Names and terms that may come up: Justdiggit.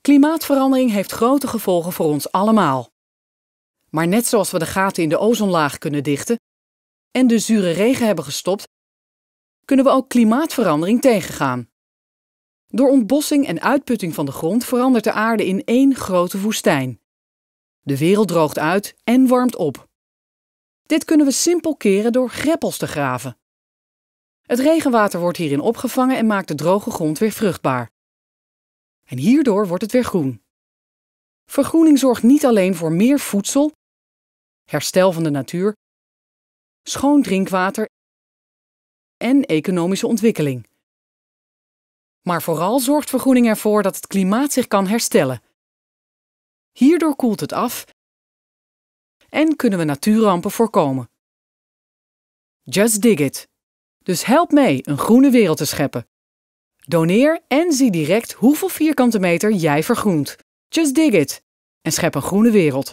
Klimaatverandering heeft grote gevolgen voor ons allemaal. Maar net zoals we de gaten in de ozonlaag kunnen dichten en de zure regen hebben gestopt, kunnen we ook klimaatverandering tegengaan. Door ontbossing en uitputting van de grond verandert de aarde in één grote woestijn. De wereld droogt uit en warmt op. Dit kunnen we simpel keren door greppels te graven. Het regenwater wordt hierin opgevangen en maakt de droge grond weer vruchtbaar. En hierdoor wordt het weer groen. Vergroening zorgt niet alleen voor meer voedsel, herstel van de natuur, schoon drinkwater en economische ontwikkeling. Maar vooral zorgt vergroening ervoor dat het klimaat zich kan herstellen. Hierdoor koelt het af en kunnen we natuurrampen voorkomen. Justdiggit. Dus help mee een groene wereld te scheppen. Doneer en zie direct hoeveel vierkante meter jij vergroent. Justdiggit en schep een groene wereld.